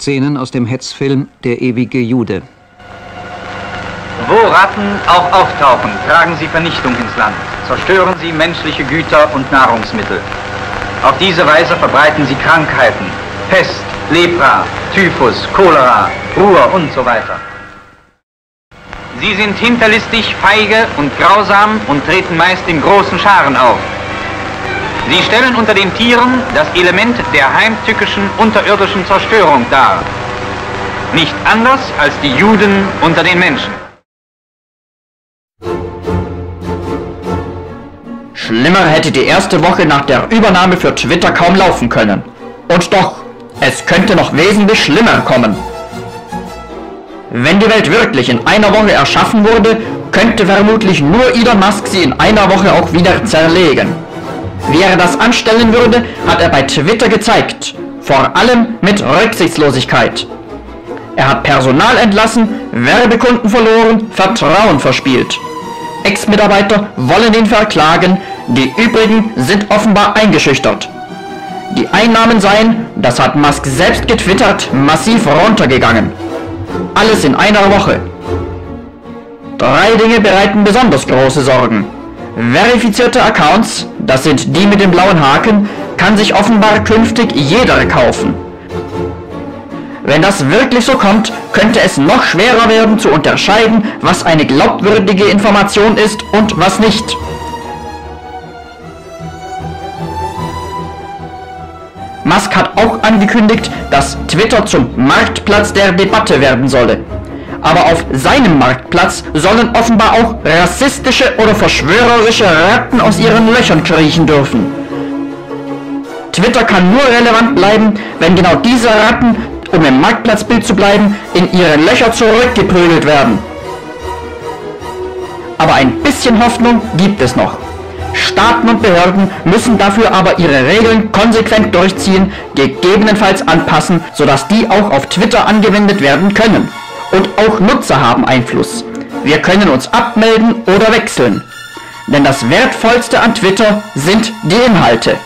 Szenen aus dem Hetzfilm Der ewige Jude. Wo Ratten auch auftauchen, tragen sie Vernichtung ins Land, zerstören sie menschliche Güter und Nahrungsmittel. Auf diese Weise verbreiten sie Krankheiten, Pest, Lepra, Typhus, Cholera, Ruhr und so weiter. Sie sind hinterlistig, feige und grausam und treten meist in großen Scharen auf. Sie stellen unter den Tieren das Element der heimtückischen, unterirdischen Zerstörung dar. Nicht anders als die Juden unter den Menschen. Schlimmer hätte die erste Woche nach der Übernahme für Twitter kaum laufen können. Und doch, es könnte noch wesentlich schlimmer kommen. Wenn die Welt wirklich in einer Woche erschaffen wurde, könnte vermutlich nur Elon Musk sie in einer Woche auch wieder zerlegen. Wie er das anstellen würde, hat er bei Twitter gezeigt. Vor allem mit Rücksichtslosigkeit. Er hat Personal entlassen, Werbekunden verloren, Vertrauen verspielt. Ex-Mitarbeiter wollen ihn verklagen, die übrigen sind offenbar eingeschüchtert. Die Einnahmen seien, das hat Musk selbst getwittert, massiv runtergegangen. Alles in einer Woche. Drei Dinge bereiten besonders große Sorgen. Verifizierte Accounts, das sind die mit dem blauen Haken, kann sich offenbar künftig jeder kaufen. Wenn das wirklich so kommt, könnte es noch schwerer werden zu unterscheiden, was eine glaubwürdige Information ist und was nicht. Musk hat auch angekündigt, dass Twitter zum Marktplatz der Debatte werden solle. Aber auf seinem Marktplatz sollen offenbar auch rassistische oder verschwörerische Ratten aus ihren Löchern kriechen dürfen. Twitter kann nur relevant bleiben, wenn genau diese Ratten, um im Marktplatzbild zu bleiben, in ihre Löcher zurückgeprügelt werden. Aber ein bisschen Hoffnung gibt es noch. Staaten und Behörden müssen dafür aber ihre Regeln konsequent durchziehen, gegebenenfalls anpassen, sodass die auch auf Twitter angewendet werden können. Und auch Nutzer haben Einfluss. Wir können uns abmelden oder wechseln. Denn das Wertvollste an Twitter sind die Inhalte.